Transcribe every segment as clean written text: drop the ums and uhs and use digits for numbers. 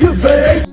baby.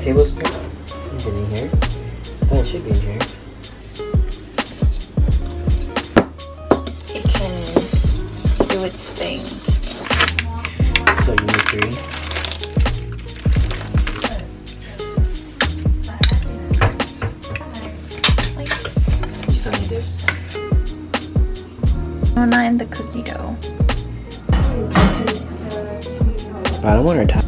Tablespoon is it in here? I thought it should be in here. It can do its thing. So you need 3. You still need this? No, not in the cookie dough. I don't want her top.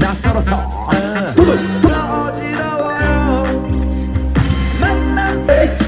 나 서러서 너무 어지러워요 만나